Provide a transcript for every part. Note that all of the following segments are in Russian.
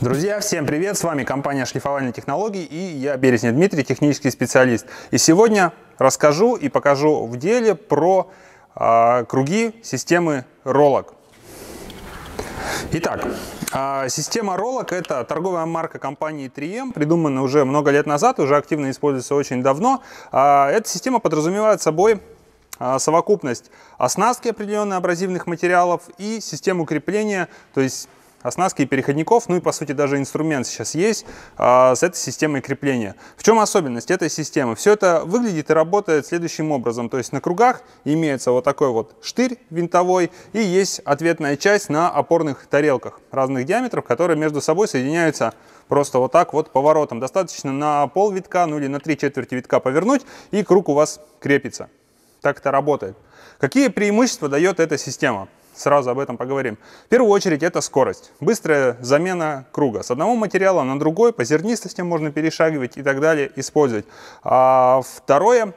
Друзья, всем привет! С вами компания «Шлифовальные технологии» и я, Березня Дмитрий, технический специалист. И сегодня расскажу и покажу в деле про круги системы Roloc. Итак, система Roloc — это торговая марка компании 3M, придумана уже много лет назад, уже активно используется очень давно. Эта система подразумевает собой совокупность оснастки определенных абразивных материалов и систему крепления, то есть оснастки и переходников, ну и по сути даже инструмент сейчас есть с этой системой крепления. В чем особенность этой системы? Все это выглядит и работает следующим образом. То есть на кругах имеется вот такой вот штырь винтовой и есть ответная часть на опорных тарелках разных диаметров, которые между собой соединяются просто вот так вот поворотом. Достаточно на пол витка, ну или на 3/4 витка повернуть, и круг у вас крепится. Так это работает. Какие преимущества дает эта система? Сразу об этом поговорим. В первую очередь это скорость. Быстрая замена круга. С одного материала на другой, по зернистостям можно перешагивать и так далее, использовать. А второе,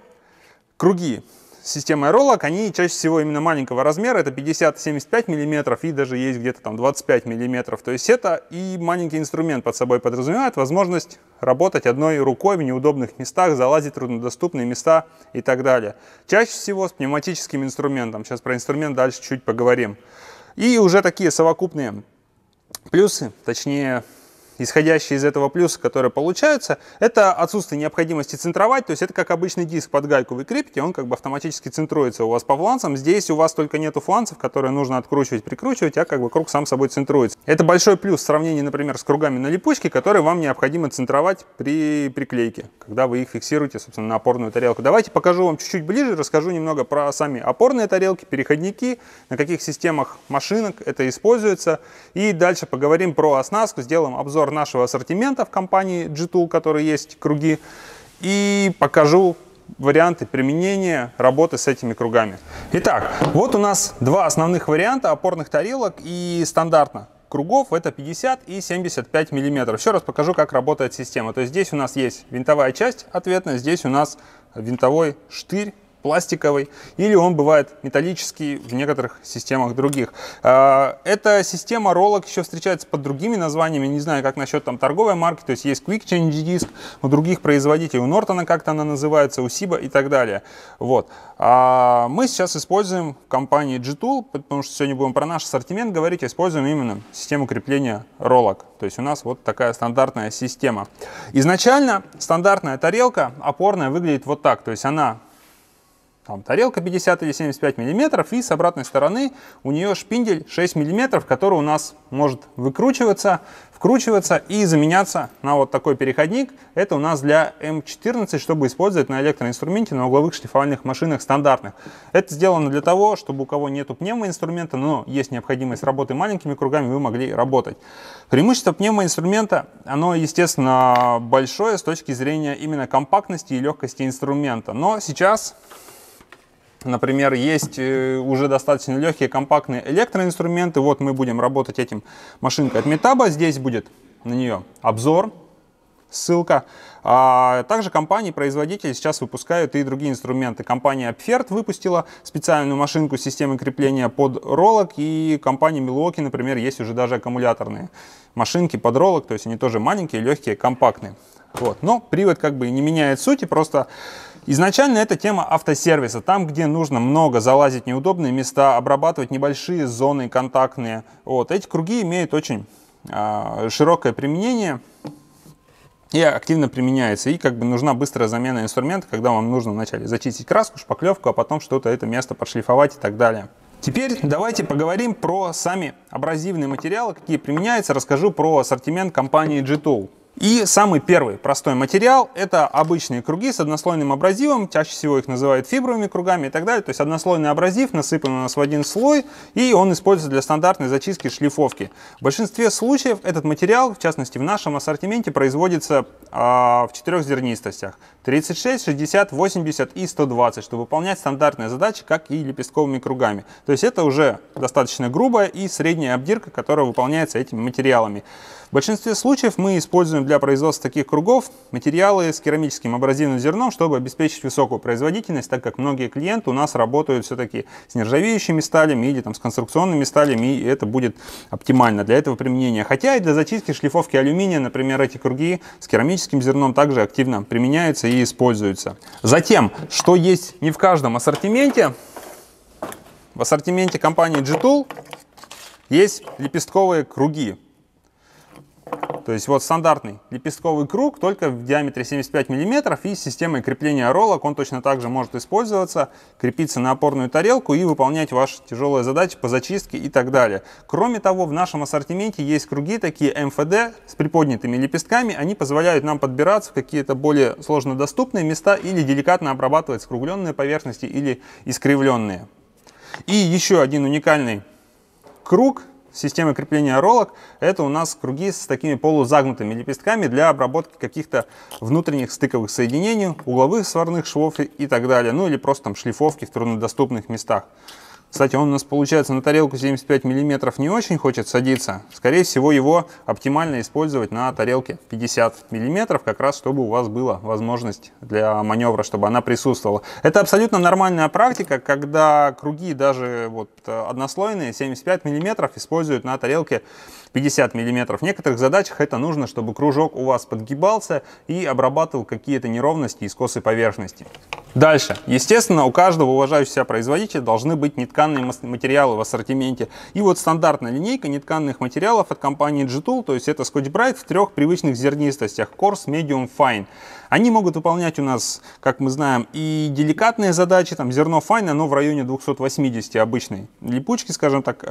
круги с системой Roloc, они чаще всего именно маленького размера, это 50-75 мм и даже есть где-то там 25 мм. То есть это и маленький инструмент под собой подразумевает возможность работать одной рукой в неудобных местах, залазить в труднодоступные места и так далее. Чаще всего с пневматическим инструментом. Сейчас про инструмент дальше чуть поговорим. И уже такие совокупные плюсы, точнее исходящие из этого плюсы, которые получаются, это отсутствие необходимости центровать, то есть это как обычный диск под гайку вы крепите, он как бы автоматически центруется у вас по фланцам, здесь у вас только нету фланцев, которые нужно откручивать, прикручивать, а как бы круг сам собой центруется. Это большой плюс в сравнении, например, с кругами на липучке, которые вам необходимо центровать при приклейке, когда вы их фиксируете, собственно, на опорную тарелку. Давайте покажу вам чуть-чуть ближе, расскажу немного про сами опорные тарелки, переходники, на каких системах машинок это используется, и дальше поговорим про оснастку, сделаем обзор нашего ассортимента в компании GTool, который есть круги, и покажу варианты применения работы с этими кругами. Итак, вот у нас два основных варианта опорных тарелок и стандартно кругов, это 50 и 75 миллиметров. Еще раз покажу, как работает система. То есть здесь у нас есть винтовая часть ответная, здесь у нас винтовой штырь пластиковый, или он бывает металлический в некоторых системах других. Эта система Roloc еще встречается под другими названиями, не знаю, как насчет там торговой марки, то есть есть Quick Change Disk, у других производителей, у Norton как-то она называется, у SIBA и так далее. Вот. А мы сейчас используем в компании GTool, потому что сегодня будем про наш ассортимент говорить, используем именно систему крепления Roloc. То есть у нас вот такая стандартная система. Изначально стандартная тарелка опорная выглядит вот так, то есть она там тарелка 50 или 75 мм, и с обратной стороны у нее шпиндель 6 мм, который у нас может выкручиваться, вкручиваться и заменяться на вот такой переходник. Это у нас для М14, чтобы использовать на электроинструменте, на угловых шлифовальных машинах стандартных. Это сделано для того, чтобы у кого нету пневмоинструмента, но есть необходимость работы маленькими кругами, вы могли работать. Преимущество пневмоинструмента, оно, естественно, большое с точки зрения именно компактности и легкости инструмента. Но сейчас, например, есть уже достаточно легкие компактные электроинструменты. Вот мы будем работать этим машинкой от Metabo. Здесь будет на нее обзор, ссылка. А также компании-производители сейчас выпускают и другие инструменты. Компания Abfert выпустила специальную машинку системы крепления под Roloc. И компания Milwaukee, например, есть уже даже аккумуляторные машинки под Roloc. То есть они тоже маленькие, легкие, компактные. Вот. Но привод как бы не меняет сути, просто изначально это тема автосервиса, там, где нужно много залазить в неудобные места, обрабатывать небольшие зоны контактные. Вот. Эти круги имеют очень широкое применение и активно применяется. И как бы нужна быстрая замена инструмента, когда вам нужно вначале зачистить краску, шпаклевку, а потом что-то это место подшлифовать и так далее. Теперь давайте поговорим про сами абразивные материалы, какие применяются. Расскажу про ассортимент компании GTool. И самый первый простой материал – это обычные круги с однослойным абразивом, чаще всего их называют фибровыми кругами и так далее. То есть однослойный абразив насыпан у нас в один слой, и он используется для стандартной зачистки шлифовки. В большинстве случаев этот материал, в частности в нашем ассортименте, производится в 4 зернистостях – 36, 60, 80 и 120, чтобы выполнять стандартные задачи, как и лепестковыми кругами. То есть это уже достаточно грубая и средняя обдирка, которая выполняется этими материалами. В большинстве случаев мы используем для производства таких кругов материалы с керамическим абразивным зерном, чтобы обеспечить высокую производительность, так как многие клиенты у нас работают все-таки с нержавеющими сталями или там, с конструкционными сталями, и это будет оптимально для этого применения. Хотя и для зачистки шлифовки алюминия, например, эти круги с керамическим зерном также активно применяются и используются. Затем, что есть не в каждом ассортименте, в ассортименте компании GTool есть лепестковые круги. То есть вот стандартный лепестковый круг, только в диаметре 75 мм, и с системой крепления Roloc он точно так же может использоваться, крепиться на опорную тарелку и выполнять ваши тяжелые задачи по зачистке и так далее. Кроме того, в нашем ассортименте есть круги такие МФД с приподнятыми лепестками, они позволяют нам подбираться в какие-то более сложно доступные места или деликатно обрабатывать скругленные поверхности или искривленные. И еще один уникальный круг системы крепления Roloc — это у нас круги с такими полузагнутыми лепестками для обработки каких-то внутренних стыковых соединений, угловых сварных швов и так далее, ну или просто там шлифовки в труднодоступных местах. Кстати, он у нас получается на тарелку 75 мм не очень хочет садиться. Скорее всего, его оптимально использовать на тарелке 50 мм, как раз чтобы у вас была возможность для маневра, чтобы она присутствовала. Это абсолютно нормальная практика, когда круги даже вот однослойные 75 мм используют на тарелке 50 мм. В некоторых задачах это нужно, чтобы кружок у вас подгибался и обрабатывал какие-то неровности и скосы поверхности. Дальше. Естественно, у каждого уважающегося производителя должны быть нетканные материалы в ассортименте. И вот стандартная линейка нетканных материалов от компании GTool, то есть это Scotch-Bright в трех привычных зернистостях: Coarse, Medium, Fine. Они могут выполнять у нас, как мы знаем, и деликатные задачи, там зерно Fine, оно в районе 280 обычной липучки, скажем так,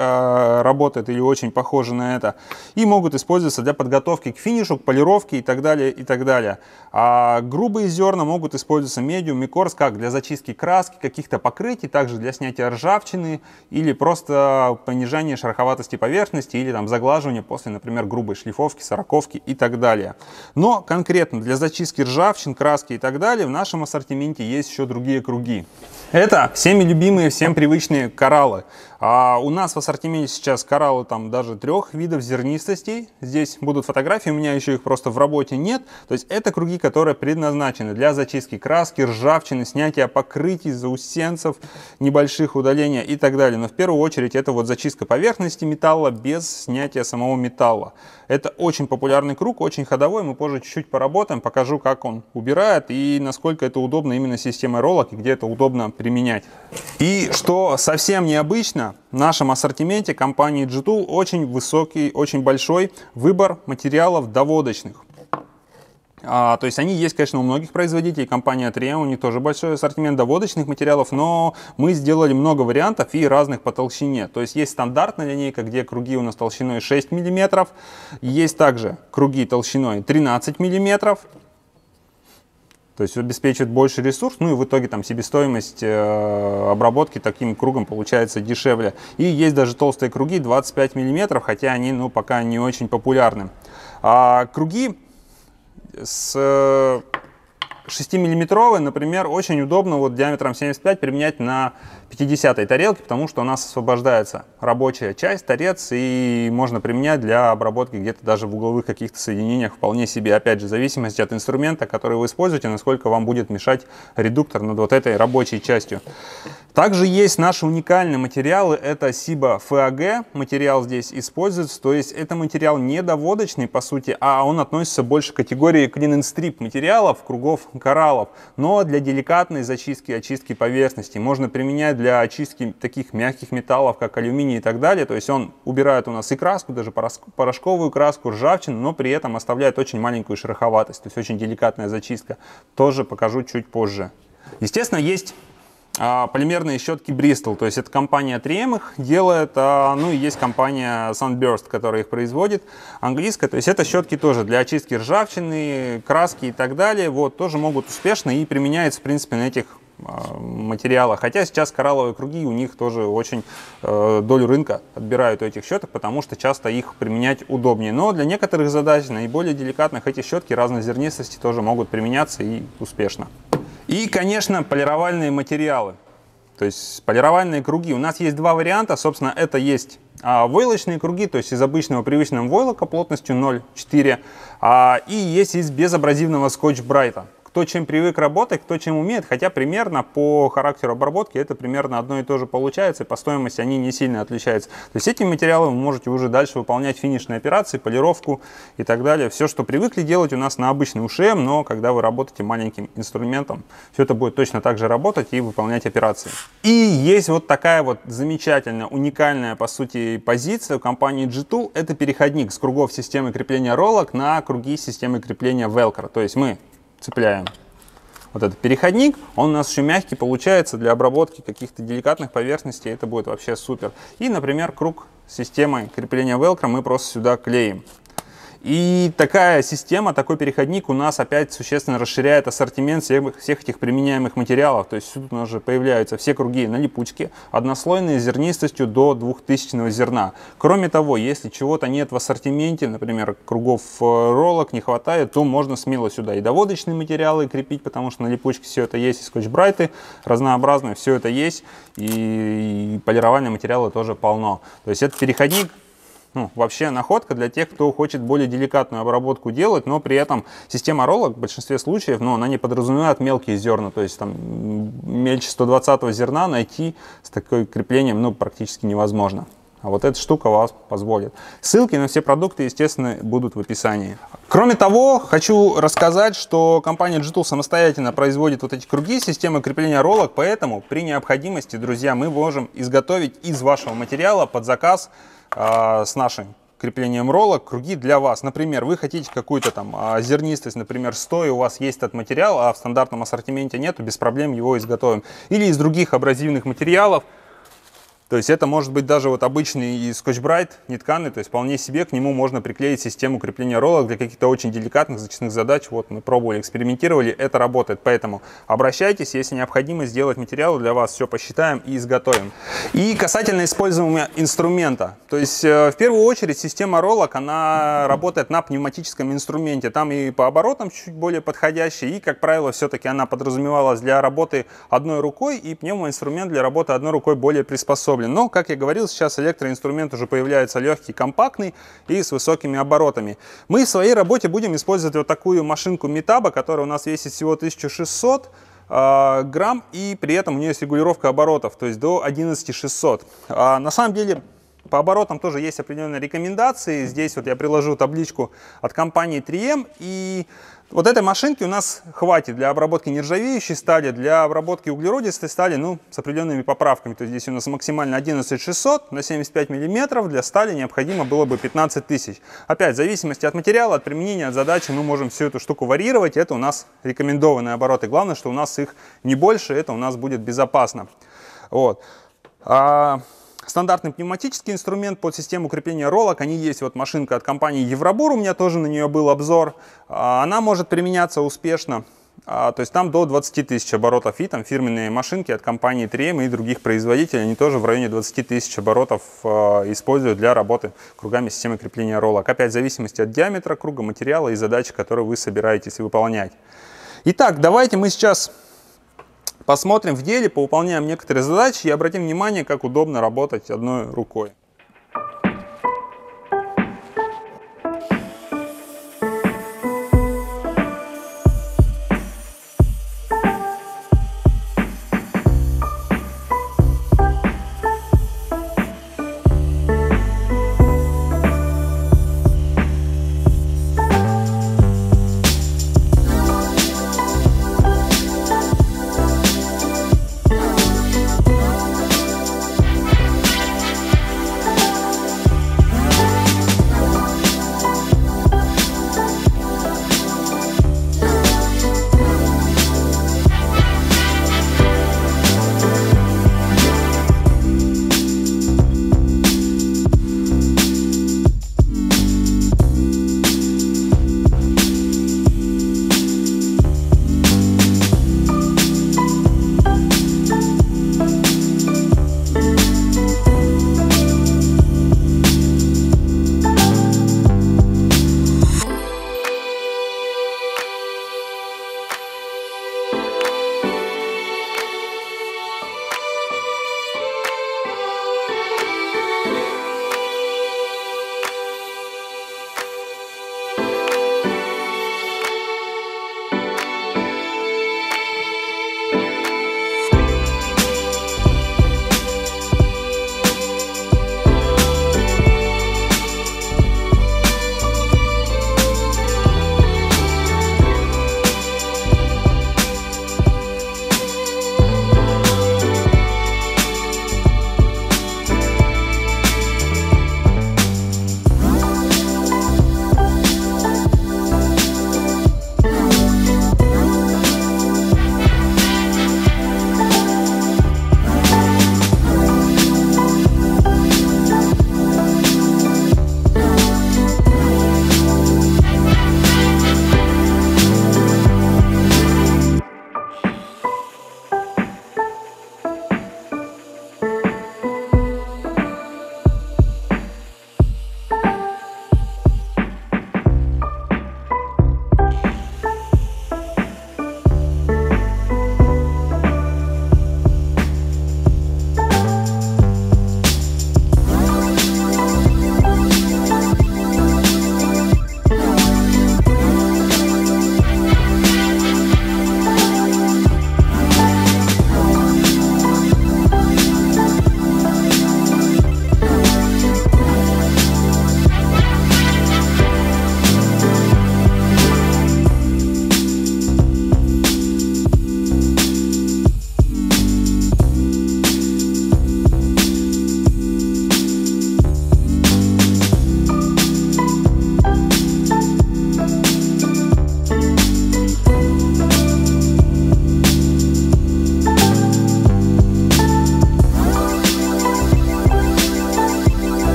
работает или очень похоже на это. И могут использоваться для подготовки к финишу, к полировке и так далее, и так далее. А грубые зерна могут использоваться Medium и Coarse как для зачистки краски, каких-то покрытий, также для снятия ржавчины или просто понижения шероховатости поверхности или там заглаживания после, например, грубой шлифовки, сороковки и так далее. Но конкретно для зачистки ржавчины, краски и так далее в нашем ассортименте есть еще другие круги. Это всеми любимые, всем привычные кораллы. А у нас в ассортименте сейчас кораллы там даже трех видов зернистостей. Здесь будут фотографии, у меня еще их просто в работе нет. То есть это круги, которые предназначены для зачистки краски, ржавчины, снятия покрытий, заусенцев, небольших удаления и так далее. Но в первую очередь это вот зачистка поверхности металла без снятия самого металла. Это очень популярный круг, очень ходовой. Мы позже чуть-чуть поработаем, покажу, как он убирает и насколько это удобно именно системой Roloc и где это удобно применять. И что совсем необычно, в нашем ассортименте компании GTool очень высокий, очень большой выбор материалов доводочных. То есть они есть, конечно, у многих производителей, компания 3M, у них тоже большой ассортимент доводочных материалов, но мы сделали много вариантов и разных по толщине. То есть есть стандартная линейка, где круги у нас толщиной 6 мм, есть также круги толщиной 13 мм. То есть обеспечивает больше ресурс, ну и в итоге там себестоимость обработки таким кругом получается дешевле. И есть даже толстые круги 25 мм, хотя они, ну, пока не очень популярны. А круги с 6-миллиметровые, например, очень удобно вот диаметром 75 применять на 50-й тарелке, потому что у нас освобождается рабочая часть, торец, и можно применять для обработки где-то даже в угловых каких-то соединениях вполне себе, опять же, в зависимости от инструмента, который вы используете, насколько вам будет мешать редуктор над вот этой рабочей частью. Также есть наши уникальные материалы, это SIBA-FAG, материал здесь используется, то есть это материал не доводочный, по сути, а он относится больше к категории clean and strip материалов, кругов, кораллов, но для деликатной зачистки, очистки поверхности. Можно применять для очистки таких мягких металлов, как алюминий и так далее. То есть он убирает у нас и краску, даже порошковую краску, ржавчину, но при этом оставляет очень маленькую шероховатость. То есть очень деликатная зачистка. Тоже покажу чуть позже. Естественно, есть полимерные щетки Bristol, то есть это компания 3M их делает, ну и есть компания Sandburst, которая их производит, английская, то есть это щетки тоже для очистки ржавчины, краски и так далее, вот, тоже могут успешно и применяются, в принципе, на этих материалах, хотя сейчас коралловые круги у них тоже очень долю рынка отбирают у этих щеток, потому что часто их применять удобнее, но для некоторых задач, наиболее деликатных, эти щетки разной зернистости тоже могут применяться и успешно. И, конечно, полировальные материалы. То есть полировальные круги. У нас есть два варианта. Собственно, это есть войлочные круги, то есть из обычного привычного войлока плотностью 0,4. И есть из безабразивного Scotch-Bright. Кто чем привык работать, кто чем умеет, хотя примерно по характеру обработки это примерно одно и то же получается, и по стоимости они не сильно отличаются. То есть этим материалом вы можете уже дальше выполнять финишные операции, полировку и так далее. Все, что привыкли делать у нас на обычный УШМ, но когда вы работаете маленьким инструментом, все это будет точно так же работать и выполнять операции. И есть вот такая вот замечательная, уникальная, по сути, позиция у компании GTool. Это переходник с кругов системы крепления Roloc на круги системы крепления Velcro. То есть мы цепляем вот этот переходник, он у нас еще мягкий получается, для обработки каких-то деликатных поверхностей это будет вообще супер. И, например, круг с системой крепления Velcro мы просто сюда клеим. И такая система, такой переходник у нас опять существенно расширяет ассортимент всех этих применяемых материалов. То есть тут у нас же появляются все круги на липучке, однослойные с зернистостью до 2000 зерна. Кроме того, если чего-то нет в ассортименте, например, кругов Roloc не хватает, то можно смело сюда и доводочные материалы крепить, потому что на липучке все это есть, и скотч-брайты разнообразные, все это есть, и полировальные материалы тоже полно. То есть это переходник. Ну, вообще находка для тех, кто хочет более деликатную обработку делать, но при этом система Roloc в большинстве случаев, но она не подразумевает мелкие зерна, то есть там мельче 120 зерна найти с такой креплением, ну, практически невозможно. А вот эта штука вас позволит. Ссылки на все продукты, естественно, будут в описании. Кроме того, хочу рассказать, что компания GTool самостоятельно производит вот эти круги, системы крепления Roloc, поэтому при необходимости, друзья, мы можем изготовить из вашего материала под заказ с нашим креплением Roloc круги для вас. Например, вы хотите какую-то там зернистость, например, 100, и у вас есть этот материал, а в стандартном ассортименте нету, без проблем его изготовим. Или из других абразивных материалов. То есть это может быть даже вот обычный Scotch-Bright, нетканый, то есть вполне себе к нему можно приклеить систему крепления Roloc для каких-то очень деликатных зачастых задач. Вот мы пробовали, экспериментировали, это работает. Поэтому обращайтесь, если необходимо сделать материалы для вас, все посчитаем и изготовим. И касательно используемого инструмента. То есть в первую очередь система Roloc, она работает на пневматическом инструменте. Там и по оборотам чуть более подходящая, и, как правило, все-таки она подразумевалась для работы одной рукой, и пневмоинструмент для работы одной рукой более приспособлен. Но, как я говорил, сейчас электроинструмент уже появляется легкий, компактный и с высокими оборотами. Мы в своей работе будем использовать вот такую машинку Metabo, которая у нас весит всего 1600 грамм, и при этом у нее есть регулировка оборотов, то есть до 11600. На самом деле по оборотам тоже есть определенные рекомендации. Здесь вот я приложу табличку от компании 3M, и вот этой машинки у нас хватит для обработки нержавеющей стали, для обработки углеродистой стали, ну, с определенными поправками. То есть здесь у нас максимально 11600 на 75 мм, для стали необходимо было бы 15000. Опять, в зависимости от материала, от применения, от задачи, мы можем всю эту штуку варьировать. Это у нас рекомендованные обороты. Главное, что у нас их не больше, это у нас будет безопасно. Вот. Стандартный пневматический инструмент под систему крепления Roloc, они есть, вот машинка от компании Евробур, у меня тоже на нее был обзор, она может применяться успешно, то есть там до 20000 оборотов, и там фирменные машинки от компании 3M и других производителей, они тоже в районе 20000 оборотов используют для работы кругами системы крепления Roloc. Опять в зависимости от диаметра круга, материала и задачи, которые вы собираетесь выполнять. Итак, давайте мы сейчас посмотрим в деле, повыполняем некоторые задачи и обратим внимание, как удобно работать одной рукой.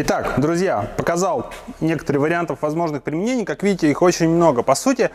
Итак, друзья, показал некоторые варианты возможных применений. Как видите, их очень много. По сути,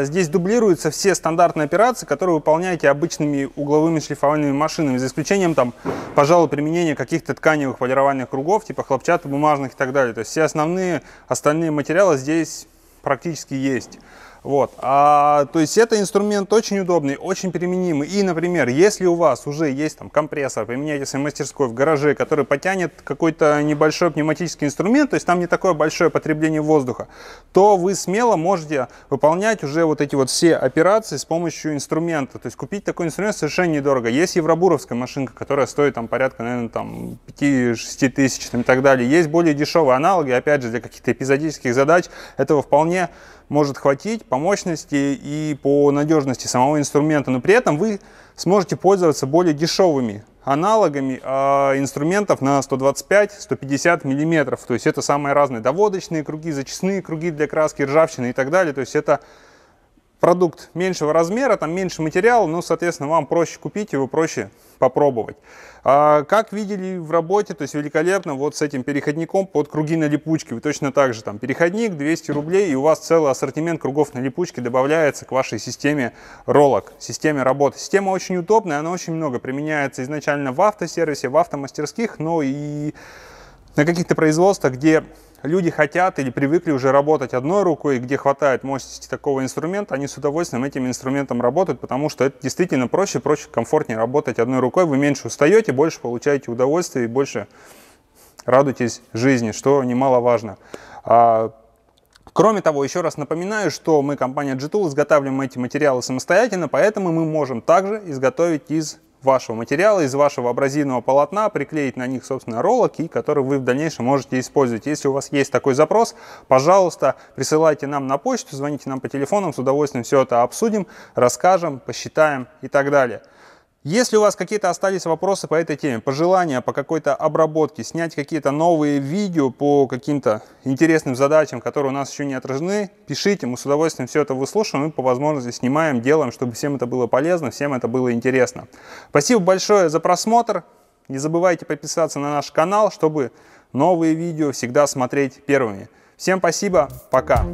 здесь дублируются все стандартные операции, которые выполняете обычными угловыми шлифовальными машинами, за исключением, там, пожалуй, применения каких-то тканевых полировальных кругов, типа хлопчатобумажных и так далее. То есть все остальные материалы здесь практически есть. Вот. То есть это инструмент очень удобный, очень применимый. И, например, если у вас уже есть там компрессор, применяйте в своей мастерской, в гараже, который потянет какой-то небольшой пневматический инструмент, то есть там не такое большое потребление воздуха, то вы смело можете выполнять уже вот эти вот все операции с помощью инструмента. То есть купить такой инструмент совершенно недорого. Есть евробуровская машинка, которая стоит там порядка, наверное, там 5-6 тысяч там, и так далее. Есть более дешевые аналоги, опять же, для каких-то эпизодических задач этого вполне может хватить по мощности и по надежности самого инструмента, но при этом вы сможете пользоваться более дешевыми аналогами инструментов на 125-150 миллиметров. То есть это самые разные доводочные круги, зачистные круги для краски, ржавчины и так далее. То есть это продукт меньшего размера, там меньше материала, но, соответственно, вам проще купить его, проще попробовать. Как видели в работе, то есть великолепно вот с этим переходником под круги на липучке. Вы точно так же там переходник, 200 рублей, и у вас целый ассортимент кругов на липучке добавляется к вашей системе Roloc, системе работы. Система очень удобная, она очень много применяется изначально в автосервисе, в автомастерских, но и на каких-то производствах, где люди хотят или привыкли уже работать одной рукой, где хватает мощности такого инструмента, они с удовольствием этим инструментом работают, потому что это действительно проще, комфортнее работать одной рукой. Вы меньше устаете, больше получаете удовольствие и больше радуетесь жизни, что немаловажно. Кроме того, еще раз напоминаю, что мы, компания GTool, изготавливаем эти материалы самостоятельно, поэтому мы можем также изготовить из вашего материала, из вашего абразивного полотна, приклеить на них, собственно, Roloc, которые вы в дальнейшем можете использовать. Если у вас есть такой запрос, пожалуйста, присылайте нам на почту, звоните нам по телефону, с удовольствием все это обсудим, расскажем, посчитаем и так далее. Если у вас какие-то остались вопросы по этой теме, пожелания по какой-то обработке, снять какие-то новые видео по каким-то интересным задачам, которые у нас еще не отражены, пишите, мы с удовольствием все это выслушаем и по возможности снимаем, делаем, чтобы всем это было полезно, всем это было интересно. Спасибо большое за просмотр. Не забывайте подписаться на наш канал, чтобы новые видео всегда смотреть первыми. Всем спасибо, пока!